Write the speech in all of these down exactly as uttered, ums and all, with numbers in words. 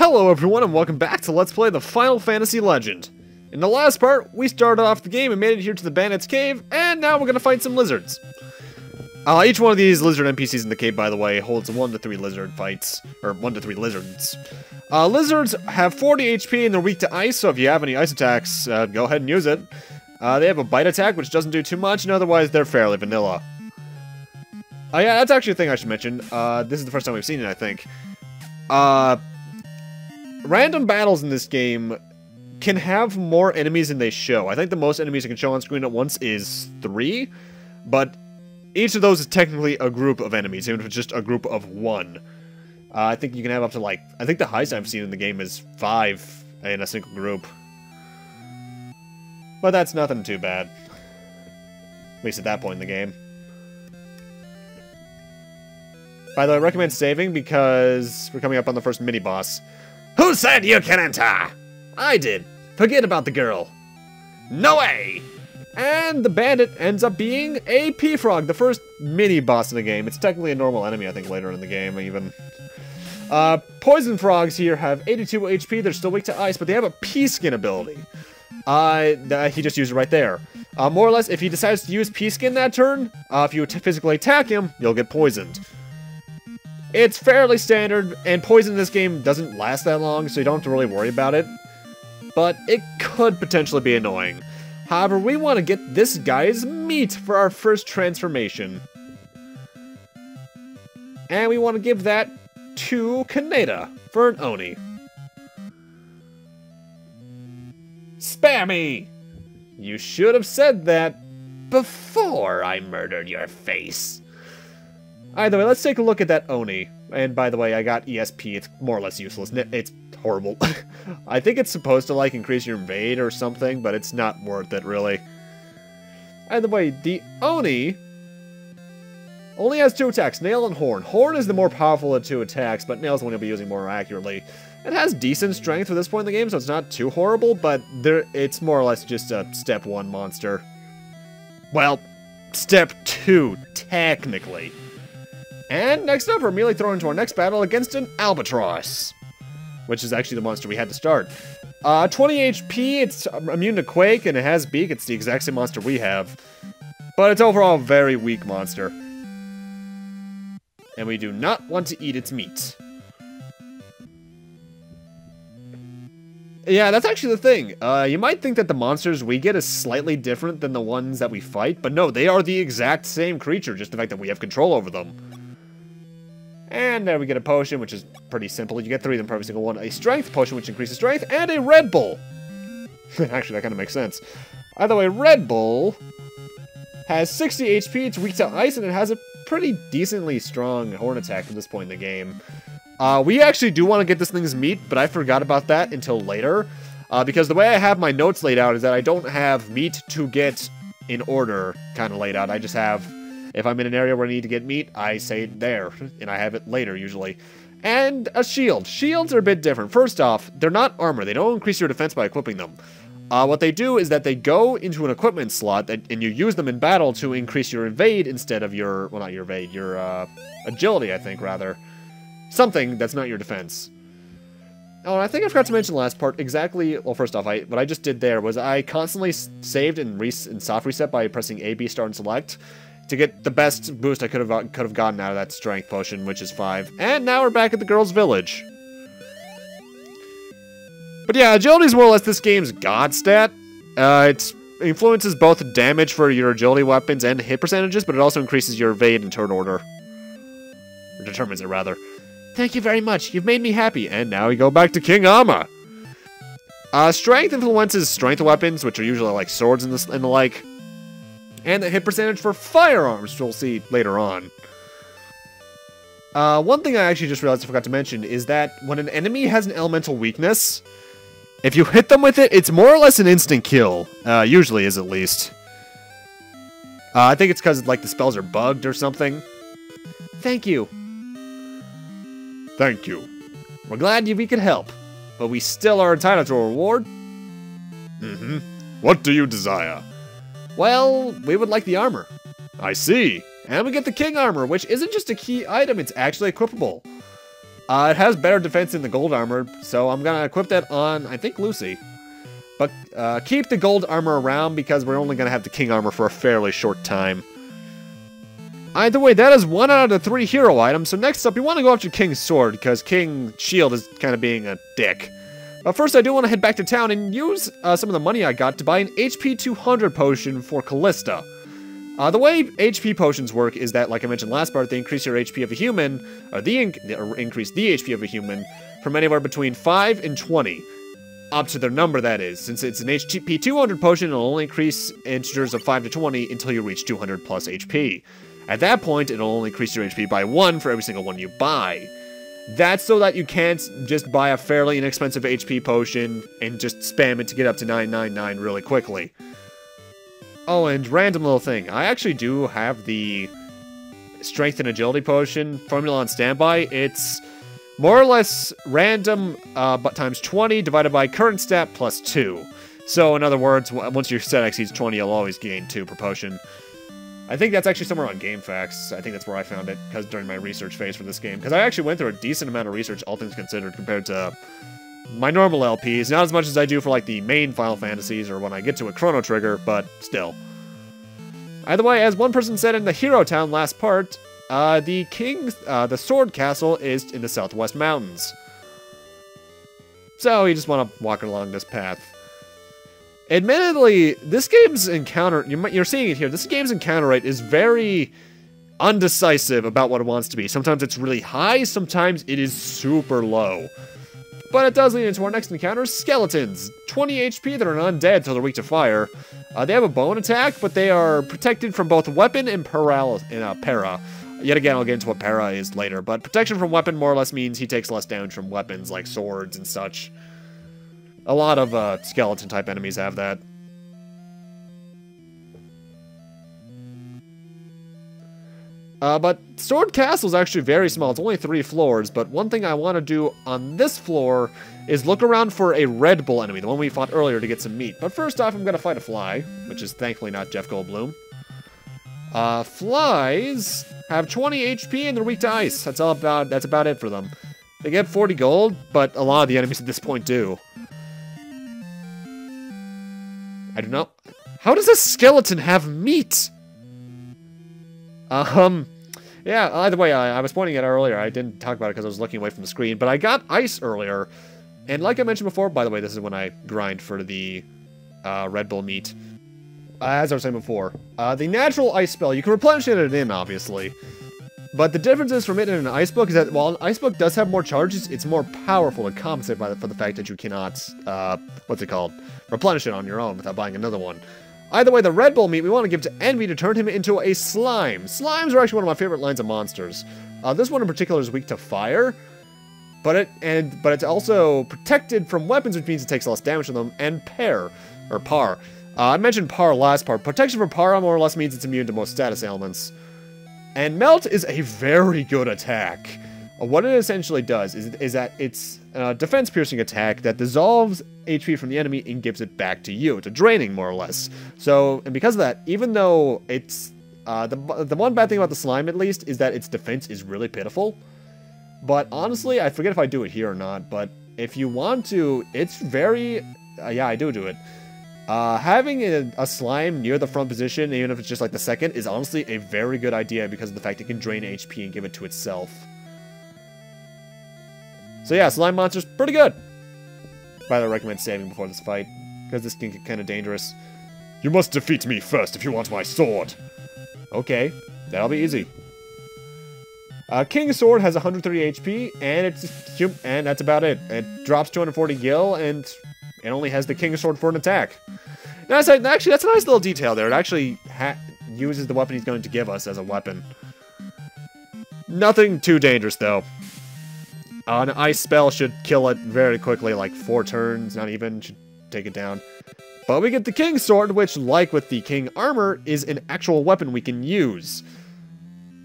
Hello everyone and welcome back to Let's Play the Final Fantasy Legend. In the last part, we started off the game and made it here to the Bandit's Cave, and now we're going to fight some lizards. Uh, each one of these lizard N P Cs in the cave, by the way, holds one to three lizard fights, or one to three lizards. Uh, lizards have forty H P and they're weak to ice, so if you have any ice attacks, uh, go ahead and use it. Uh, they have a bite attack, which doesn't do too much, and otherwise they're fairly vanilla. Oh uh, yeah, that's actually a thing I should mention. Uh, this is the first time we've seen it, I think. Uh... Random battles in this game can have more enemies than they show. I think the most enemies it can show on screen at once is three, but each of those is technically a group of enemies, even if it's just a group of one. Uh, I think you can have up to, like, I think the highest I've seen in the game is five in a single group. But that's nothing too bad. At least at that point in the game. By the way, I recommend saving because we're coming up on the first mini-boss. Who said you can enter? I did. Forget about the girl. No way! And the bandit ends up being a P-Frog, the first mini-boss in the game. It's technically a normal enemy, I think, later in the game, even. Uh, Poison Frogs here have eighty-two H P. They're still weak to ice, but they have a P-Skin ability. Uh, th he just used it right there. Uh, more or less, if he decides to use P-Skin that turn, uh, if you physically attack him, you'll get poisoned. It's fairly standard, and poison in this game doesn't last that long, so you don't have to really worry about it. But it could potentially be annoying. However, we want to get this guy's meat for our first transformation. And we want to give that to Kaneda for an Oni. Spammy! You should have said that before I murdered your face. Either way, let's take a look at that Oni. And by the way, I got E S P. It's more or less useless. It's horrible. I think it's supposed to, like, increase your invade or something, but it's not worth it, really. Either way, the Oni only has two attacks, Nail and Horn. Horn is the more powerful of two attacks, but Nail is the one you'll be using more accurately. It has decent strength for this point in the game, so it's not too horrible, but there, it's more or less just a step one monster. Well, step two, technically. And next up, we're immediately thrown into our next battle against an Albatross, which is actually the monster we had to start. Uh, twenty H P, it's immune to Quake, and it has Beak. It's the exact same monster we have, but it's overall a very weak monster. And we do not want to eat its meat. Yeah, that's actually the thing. Uh, you might think that the monsters we get is slightly different than the ones that we fight, but no, they are the exact same creature, just the fact that we have control over them. And there we get a potion, which is pretty simple. You get three of them per every single one. A strength potion, which increases strength, and a Red Bull. Actually, that kind of makes sense. Either way, Red Bull has sixty H P, it's weak to ice, and it has a pretty decently strong horn attack at this point in the game. Uh, we actually do want to get this thing's meat, but I forgot about that until later. Uh, because the way I have my notes laid out is that I don't have meat to get in order kind of laid out. I just have... If I'm in an area where I need to get meat, I say it there, and I have it later, usually. And a shield. Shields are a bit different. First off, they're not armor. They don't increase your defense by equipping them. Uh, what they do is that they go into an equipment slot, that, and you use them in battle to increase your invade instead of your... Well, not your invade. Your uh, agility, I think, rather. Something that's not your defense. Oh, and I think I forgot to mention last part exactly... Well, first off, I, what I just did there was I constantly saved and, res and soft reset by pressing A, B, start, and select to get the best boost I could have could have gotten out of that strength potion, which is five. And now we're back at the girl's village. But yeah, agility is more or less this game's god stat. Uh, it influences both damage for your agility weapons and hit percentages, but it also increases your evade and turn order. Or determines it, rather. Thank you very much. You've made me happy. And now we go back to King Ama. Uh, strength influences strength weapons, which are usually like swords and the, and the like. And the hit percentage for firearms, which we'll see later on. Uh, one thing I actually just realized I forgot to mention is that when an enemy has an elemental weakness, if you hit them with it, it's more or less an instant kill. Uh, usually is, at least. Uh, I think it's because, like, the spells are bugged or something. Thank you. Thank you. We're glad we could help, but we still are entitled to a reward. Mm-hmm. What do you desire? Well, we would like the armor. I see. And we get the King Armor, which isn't just a key item, it's actually equipable. Uh, it has better defense than the gold armor, so I'm gonna equip that on, I think, Lucy. But uh, keep the gold armor around because we're only gonna have the king armor for a fairly short time. Either way, that is one out of the three hero items, so next up, you want to go after King's Sword, because King's Shield is kind of being a dick. But first, I do want to head back to town and use uh, some of the money I got to buy an H P two hundred potion for Callista. Uh, the way H P potions work is that, like I mentioned last part, they increase your H P of a human, or, the in or increase the H P of a human, from anywhere between five and twenty. Up to their number, that is. Since it's an H P two hundred potion, it'll only increase integers of five to twenty until you reach two hundred plus H P. At that point, it'll only increase your H P by one for every single one you buy. That's so that you can't just buy a fairly inexpensive H P potion and just spam it to get up to nine ninety-nine really quickly. Oh, and random little thing. I actually do have the Strength and Agility potion formula on standby. It's more or less random, uh, but times twenty divided by current stat plus two. So, in other words, once your stat exceeds twenty, you'll always gain two per potion. I think that's actually somewhere on GameFAQs. I think that's where I found it because during my research phase for this game. Because I actually went through a decent amount of research, all things considered, compared to my normal L Ps. Not as much as I do for, like, the main Final Fantasies or when I get to a Chrono Trigger, but still. Either way, as one person said in the Hero Town last part, uh, the King, uh, the Sword Castle is in the Southwest Mountains. So you just want to walk along this path. Admittedly, this game's encounter, you might, you're seeing it here, this game's encounter rate is very undecisive about what it wants to be. Sometimes it's really high, sometimes it is super low. But it does lead into our next encounter, skeletons. twenty H P that are undead till they're weak to fire. Uh, they have a bone attack, but they are protected from both weapon and paralysis, uh, para. Yet again, I'll get into what para is later, but protection from weapon more or less means he takes less damage from weapons like swords and such. A lot of uh, skeleton-type enemies have that. Uh, but Sword Castle is actually very small. It's only three floors, but one thing I want to do on this floor is look around for a Red Bull enemy, the one we fought earlier, to get some meat. But first off, I'm going to fight a fly, which is thankfully not Jeff Goldblum. Uh, flies have twenty H P and they're weak to ice. That's all about. That's about it for them. They get forty gold, but a lot of the enemies at this point do. I don't know. How does a skeleton have meat? Um, yeah, either way, I, I was pointing at it earlier. I didn't talk about it because I was looking away from the screen, but I got ice earlier. And like I mentioned before, by the way, this is when I grind for the uh, Red Bull meat. Uh, as I was saying before, uh, the natural ice spell, you can replenish it in, obviously. But the difference is from it and an Icebook is that while an Icebook does have more charges, it's more powerful to compensate by the, for the fact that you cannot, uh, what's it called, replenish it on your own without buying another one. Either way, the Red Bull meat we want to give to Envy to turn him into a slime. Slimes are actually one of my favorite lines of monsters. Uh, this one in particular is weak to fire, but it and but it's also protected from weapons, which means it takes less damage from them. And par, or par, uh, I mentioned par last part. Protection from par more or less means it's immune to most status ailments. And Melt is a very good attack. Uh, what it essentially does is, is that it's a defense-piercing attack that dissolves H P from the enemy and gives it back to you. It's a draining, more or less. So, and because of that, even though it's... Uh, the, the one bad thing about the slime, at least, is that its defense is really pitiful. But honestly, I forget if I do it here or not, but if you want to, it's very... Uh, yeah, I do do it. Uh, having a, a slime near the front position, even if it's just like the second, is honestly a very good idea because of the fact it can drain H P and give it to itself. So yeah, slime monster's pretty good. By the way, I recommend saving before this fight, because this can get kind of dangerous. You must defeat me first if you want my sword. Okay, that'll be easy. Uh, King's Sword has one hundred thirty H P, and it's and that's about it. It drops two hundred forty gil, and it only has the King's Sword for an attack. Nice, actually, that's a nice little detail there. It actually ha uses the weapon he's going to give us as a weapon. Nothing too dangerous, though. Uh, an ice spell should kill it very quickly, like four turns, not even. Should take it down. But we get the King's Sword, which, like with the King Armor, is an actual weapon we can use.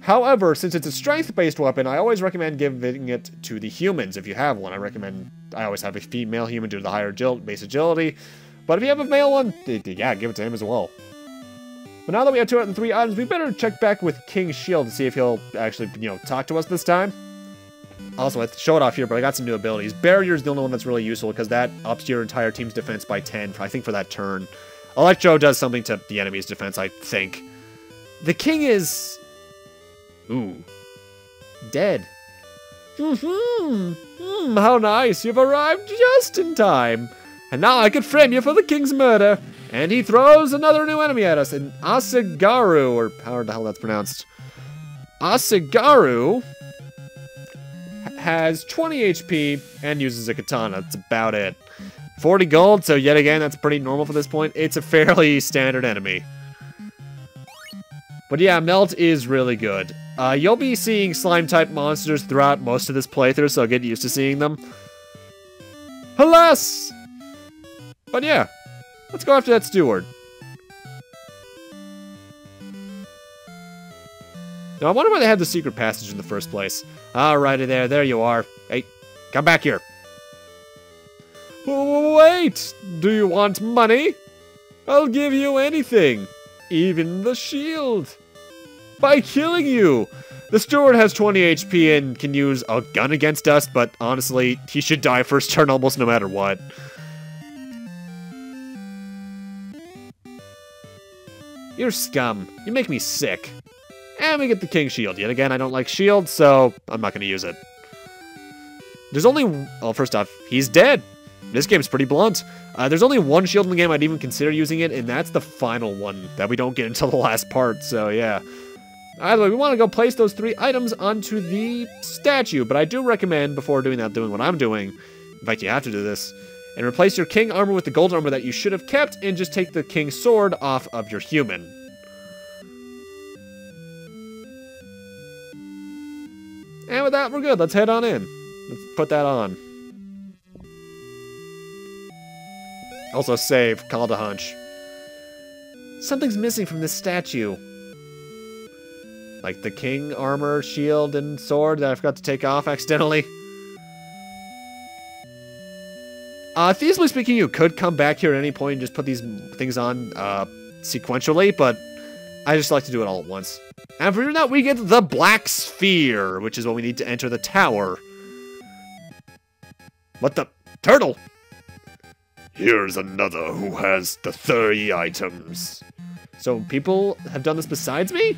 However, since it's a strength-based weapon, I always recommend giving it to the humans if you have one. I recommend... I always have a female human due to the higher agil- base agility. But if you have a male one, yeah, give it to him as well. But now that we have two out of the three items, we better check back with King's Shield to see if he'll actually, you know, talk to us this time. Also, let's show it off here, but I got some new abilities. Barrier is the only one that's really useful, because that ups your entire team's defense by ten, I think, for that turn. Electro does something to the enemy's defense, I think. The king is... Ooh. Dead. Mm-hmm. Mm, how nice, you've arrived just in time. And now I could frame you for the king's murder. And he throws another new enemy at us, an Asigaru, or however the hell that's pronounced. Asigaru has twenty H P and uses a katana. That's about it. forty gold, so yet again, that's pretty normal for this point. It's a fairly standard enemy. But yeah, Melt is really good. Uh, you'll be seeing slime-type monsters throughout most of this playthrough, so get used to seeing them. Alas! But yeah, let's go after that steward. Now, I wonder why they had the secret passage in the first place. Alrighty there, there you are. Hey, come back here. Wait! Do you want money? I'll give you anything. Even the shield. By killing you! The steward has twenty H P and can use a gun against us, but honestly, he should die first turn almost no matter what. You're scum. You make me sick. And we get the King's Shield. Yet again, I don't like shield, so I'm not going to use it. There's only... Well, first off, he's dead. This game's pretty blunt. Uh, there's only one shield in the game I'd even consider using it, and that's the final one that we don't get until the last part, so yeah. Either way, we want to go place those three items onto the statue, but I do recommend, before doing that, doing what I'm doing. In fact, you have to do this. And replace your king armor with the gold armor that you should have kept, and just take the king's sword off of your human. And with that, we're good. Let's head on in. Let's put that on. Also save, call to hunch. Something's missing from this statue. Like the king armor, shield, and sword that I forgot to take off accidentally. Uh, Theoretically speaking, you could come back here at any point and just put these things on uh, sequentially, but I just like to do it all at once. And for that, we get the Black Sphere, which is what we need to enter the tower. What the? Turtle! Here's another who has the thirty items. So people have done this besides me?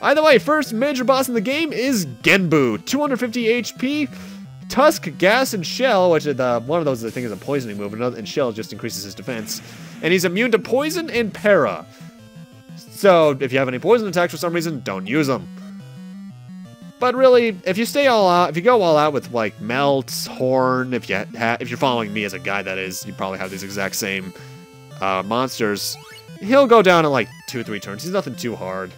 Either way, first major boss in the game is Genbu. two hundred fifty H P, Tusk, Gas, and Shell, which is the, one of those I think is a poisoning move, another, and Shell just increases his defense. And he's immune to poison and para. So if you have any poison attacks for some reason, don't use them. But really, if you stay all out, if you go all out with like Melt's horn, if you ha if you're following me as a guide, that is, you probably have these exact same uh, monsters. He'll go down in like two or three turns. He's nothing too hard.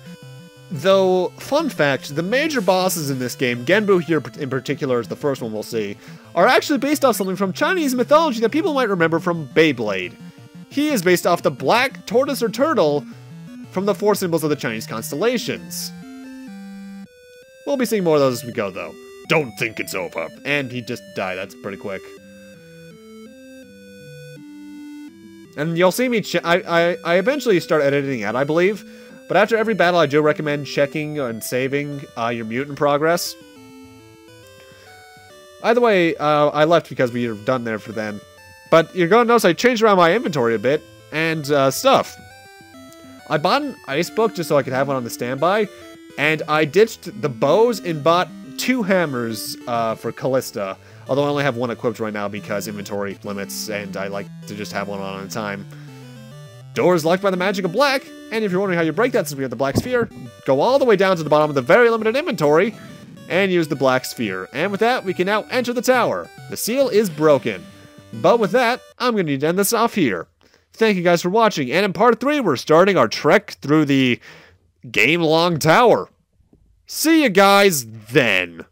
Though, fun fact: the major bosses in this game, Genbu here in particular, is the first one we'll see, are actually based off something from Chinese mythology that people might remember from Beyblade. He is based off the black tortoise or turtle from the four symbols of the Chinese constellations. We'll be seeing more of those as we go, though. Don't think it's over. And he just died. That's pretty quick. And you'll see me... Ch I, I, I eventually start editing out, I believe. But after every battle, I do recommend checking and saving uh, your mute in progress. Either way, uh, I left because we were done there for then. But you're going to notice I changed around my inventory a bit. And uh, stuff. I bought an Icebook just so I could have one on the standby. And I ditched the bows and bought two hammers uh, for Callista. Although I only have one equipped right now because inventory limits, and I like to just have one on at a time. Door is locked by the magic of black, and if you're wondering how you break that since we have the black sphere, go all the way down to the bottom of the very limited inventory, and use the black sphere. And with that, we can now enter the tower. The seal is broken. But with that, I'm going to need to end this off here. Thank you guys for watching, and in part three, we're starting our trek through the... game-long tower. See you guys then.